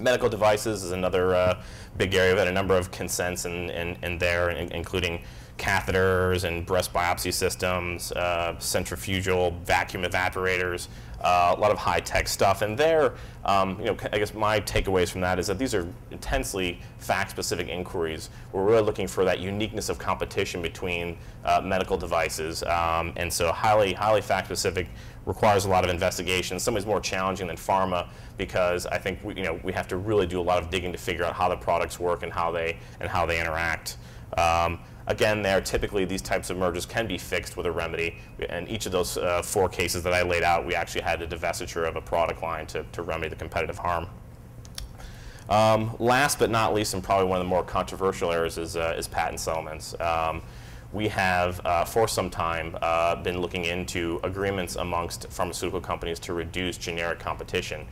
Medical devices is another big area. We've had a number of consents in there, including catheters and breast biopsy systems, centrifugal vacuum evaporators, a lot of high-tech stuff. And there, you know, I guess my takeaways from that is that these are intensely fact-specific inquiries. We're really looking for that uniqueness of competition between medical devices, and so highly fact-specific, requires a lot of investigation. In some ways more challenging than pharma, because I think we have to really do a lot of digging to figure out how the products work and how they interact. Again, typically these types of mergers can be fixed with a remedy. And each of those 4 cases that I laid out, we actually had a divestiture of a product line to remedy the competitive harm. Last but not least, and probably one of the more controversial areas, is patent settlements. We have, for some time, been looking into agreements amongst pharmaceutical companies to reduce generic competition.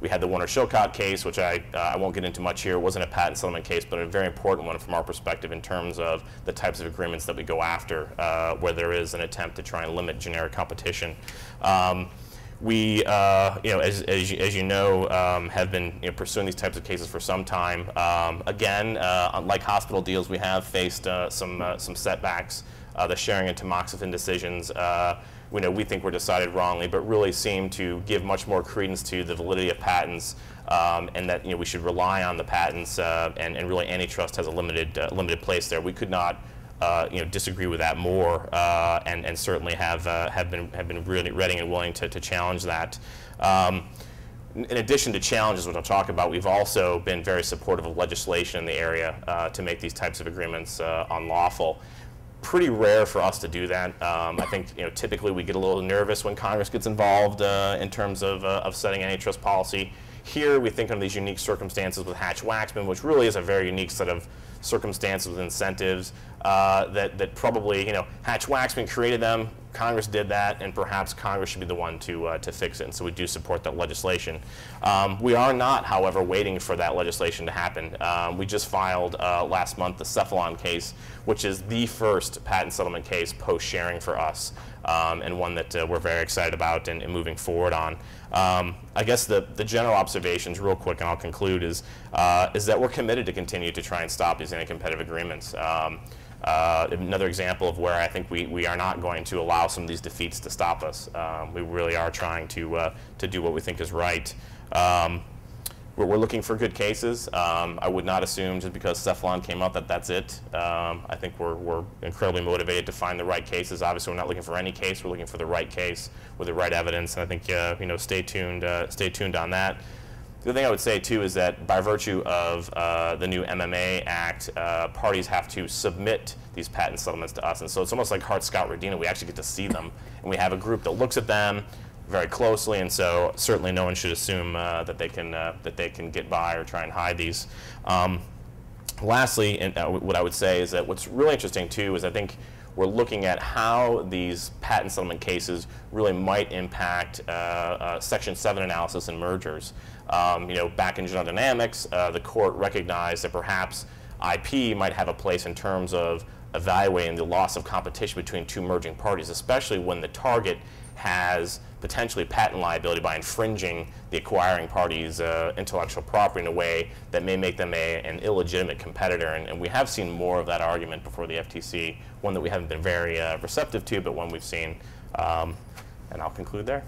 We had the Warner-Shilcott case, which I won't get into much here. It wasn't a patent settlement case, but a very important one from our perspective in terms of the types of agreements that we go after, where there is an attempt to try and limit generic competition. We, you know, as you know, have been pursuing these types of cases for some time. Again, like hospital deals, we have faced some setbacks. The Schering and tamoxifen decisions, we think were decided wrongly, but really seem to give much more credence to the validity of patents, and that we should rely on the patents, and really antitrust has a limited place there. We could not disagree with that more, and certainly have been really ready and willing to challenge that. In addition to challenges, which I'll talk about, we've also been very supportive of legislation in the area to make these types of agreements unlawful. Pretty rare for us to do that. I think typically we get a little nervous when Congress gets involved in terms of setting antitrust policy. Here we think of these unique circumstances with Hatch-Waxman, which really is a very unique set of circumstances with incentives that probably, Hatch-Waxman created them, Congress did that, and perhaps Congress should be the one to fix it, and so we do support that legislation. We are not, however, waiting for that legislation to happen. We just filed last month the Cephalon case, which is the first patent settlement case post-sharing for us, and one that we're very excited about and moving forward on. I guess the general observations, real quick, and I'll conclude, is that we're committed to continue to try and stop these anti-competitive agreements. Another example of where I think we are not going to allow some of these defeats to stop us. We really are trying to do what we think is right. We're looking for good cases. I would not assume just because Cephalon came out that that's it. I think we're incredibly motivated to find the right cases. Obviously, we're not looking for any case. We're looking for the right case with the right evidence. And I think stay tuned on that. The thing I would say, too, is that by virtue of the new MMA Act, parties have to submit these patent settlements to us. And so it's almost like Hart, Scott, Rodina. We actually get to see them. And we have a group that looks at them very closely. And so certainly no one should assume that they can get by or try and hide these. Lastly, and what I would say is that what's really interesting, too, is I think we're looking at how these patent settlement cases really might impact Section 7 analysis and mergers. Back in General Dynamics, the court recognized that perhaps IP might have a place in terms of evaluating the loss of competition between two merging parties, especially when the target has potentially patent liability by infringing the acquiring party's intellectual property in a way that may make them an illegitimate competitor. And we have seen more of that argument before the FTC, one that we haven't been very receptive to, but one we've seen. And I'll conclude there.